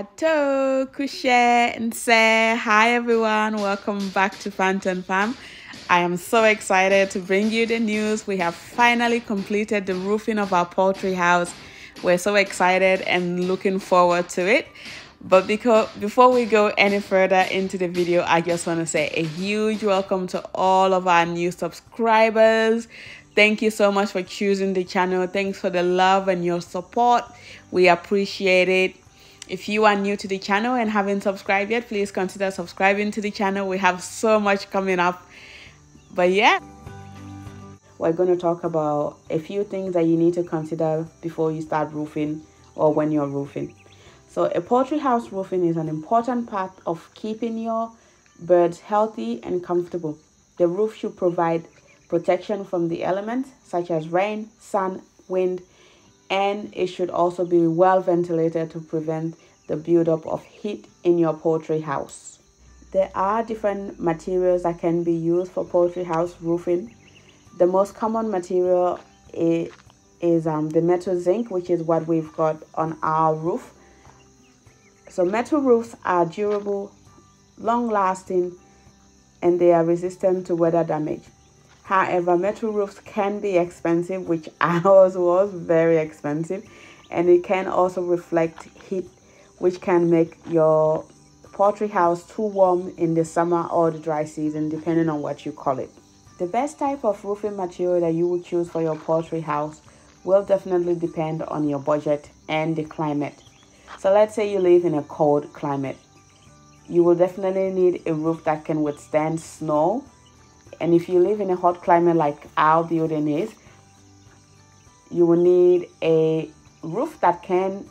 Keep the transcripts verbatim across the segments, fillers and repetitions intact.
Ato, Kushe, and say hi everyone, welcome back to Pantten Farm. I am so excited to bring you the news. We have finally completed the roofing of our poultry house. We're so excited and looking forward to it. But because before we go any further into the video, I just want to say a huge welcome to all of our new subscribers. Thank you so much for choosing the channel. Thanks for the love and your support. We appreciate it. If you are new to the channel and haven't subscribed yet, please consider subscribing to the channel. We have so much coming up. But yeah, we're going to talk about a few things that you need to consider before you start roofing or when you're roofing. So a poultry house roofing is an important part of keeping your birds healthy and comfortable. The roof should provide protection from the elements such as rain, sun, wind, and it should also be well ventilated to prevent the buildup of heat in your poultry house. There are different materials that can be used for poultry house roofing. The most common material is, is um, the metal zinc, which is what we've got on our roof. So metal roofs are durable, long-lasting, and they are resistant to weather damage. However, metal roofs can be expensive, which ours was very expensive, and it can also reflect heat, which can make your poultry house too warm in the summer or the dry season, depending on what you call it. The best type of roofing material that you would choose for your poultry house will definitely depend on your budget and the climate. So let's say you live in a cold climate. You will definitely need a roof that can withstand snow. And if you live in a hot climate like our building is, you will need a roof that can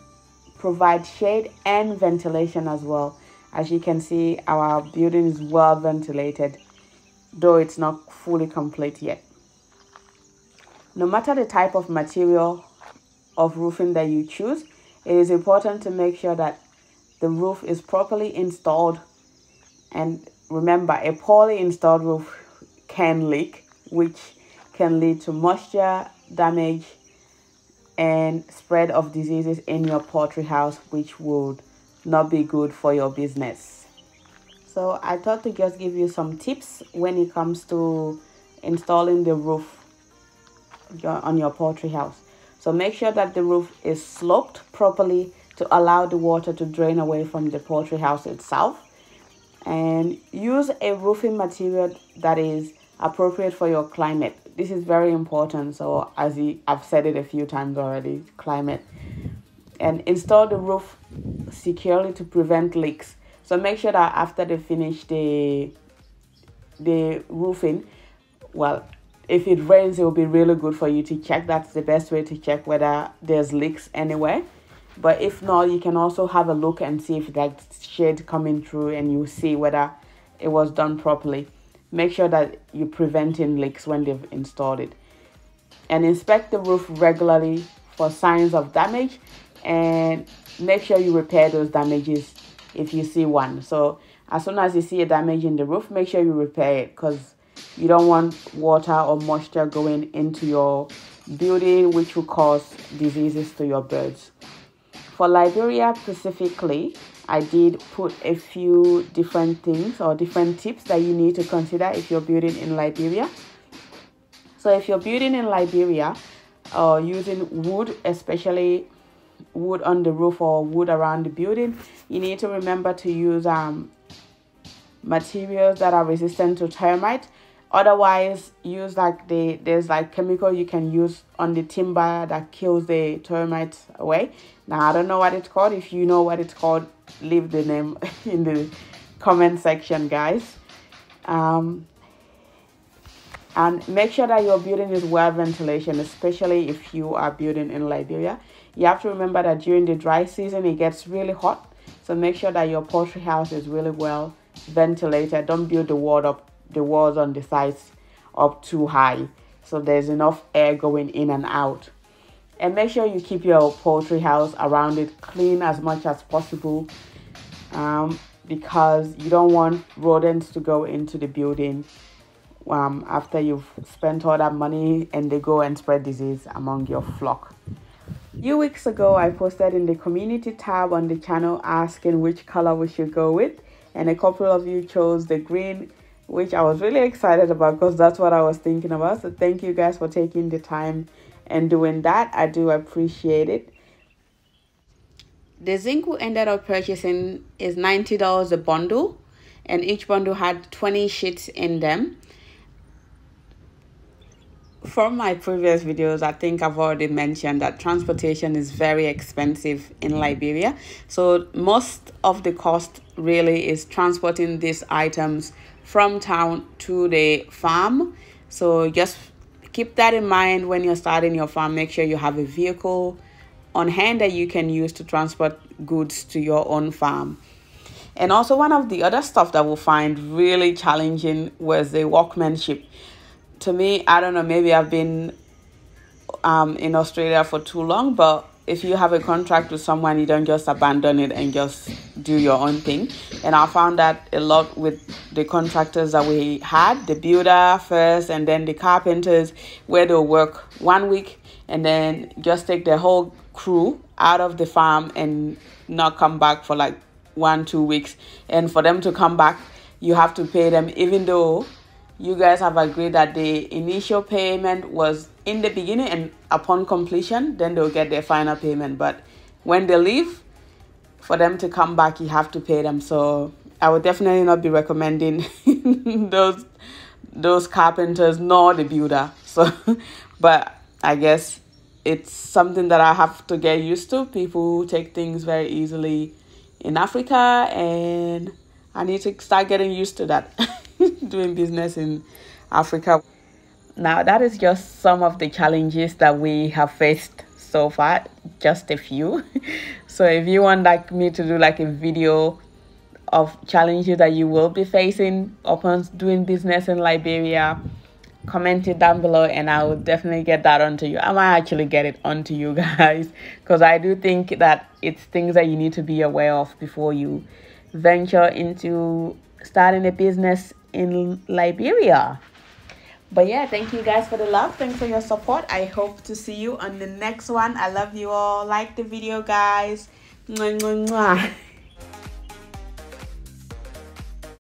provide shade and ventilation as well. As you can see, our building is well ventilated, though it's not fully complete yet. No matter the type of material of roofing that you choose, it is important to make sure that the roof is properly installed. And remember, a poorly installed roof can leak, which can lead to moisture damage and spread of diseases in your poultry house, which would not be good for your business. So I thought to just give you some tips when it comes to installing the roof on your poultry house. So make sure that the roof is sloped properly to allow the water to drain away from the poultry house itself. And use a roofing material that is appropriate for your climate. This is very important. So as you, I've said it a few times already, climate. And install the roof securely to prevent leaks. So make sure that after they finish the, the roofing, well, if it rains, it will be really good for you to check. That's the best way to check whether there's leaks anywhere. But if not, you can also have a look and see if that shade coming through, and you see whether it was done properly. Make sure that you're preventing leaks when they've installed it. And inspect the roof regularly for signs of damage, and make sure you repair those damages if you see one. So as soon as you see a damage in the roof, make sure you repair it, because you don't want water or moisture going into your building, which will cause diseases to your birds. For Liberia specifically, I did put a few different things or different tips that you need to consider if you're building in Liberia. So if you're building in Liberia or uh, using wood, especially wood on the roof or wood around the building, you need to remember to use um, materials that are resistant to termites. Otherwise, use like the there's like chemical you can use on the timber that kills the termites away. Now I don't know what it's called. If you know what it's called, leave the name in the comment section, guys. Um, and make sure that your building is well ventilation, especially if you are building in Liberia. You have to remember that during the dry season it gets really hot, so make sure that your poultry house is really well ventilated. Don't build the wall up. The walls on the sides up too high, so there's enough air going in and out. And make sure you keep your poultry house around it clean as much as possible, um, because you don't want rodents to go into the building um, after you've spent all that money and they go and spread disease among your flock. A few weeks ago, I posted in the community tab on the channel asking which color we should go with, and a couple of you chose the green, which I was really excited about because that's what I was thinking about. So thank you guys for taking the time and doing that. I do appreciate it. The zinc we ended up purchasing is ninety dollars a bundle, and each bundle had twenty sheets in them. From my previous videos, I think I've already mentioned that transportation is very expensive in Liberia. So most of the cost really is transporting these items from town to the farm. So just keep that in mind when you're starting your farm. Make sure you have a vehicle on hand that you can use to transport goods to your own farm. And also, one of the other stuff that we'll find really challenging was the workmanship. To me, I don't know, maybe I've been um, in Australia for too long, but if you have a contract with someone, you don't just abandon it and just do your own thing. And I found that a lot with the contractors that we had, the builder first and then the carpenters, where they'll work one week and then just take the whole crew out of the farm and not come back for like one, two weeks. And for them to come back, you have to pay them, even though you guys have agreed that the initial payment was in the beginning, and upon completion, then they'll get their final payment. But when they leave, for them to come back, you have to pay them. So I would definitely not be recommending those those carpenters nor the builder. So, but I guess it's something that I have to get used to. People take things very easily in Africa, and I need to start getting used to that. Doing business in Africa. Now, that is just some of the challenges that we have faced so far, just a few. So if you want like me to do like a video of challenges that you will be facing upon doing business in Liberia, comment it down below and I will definitely get that onto you. I might actually get it onto you guys, because I do think that it's things that you need to be aware of before you venture into starting a business in Liberia. But yeah, thank you guys for the love. Thanks for your support. I hope to see you on the next one. I love you all. Like the video, guys. Mwah, mwah, mwah.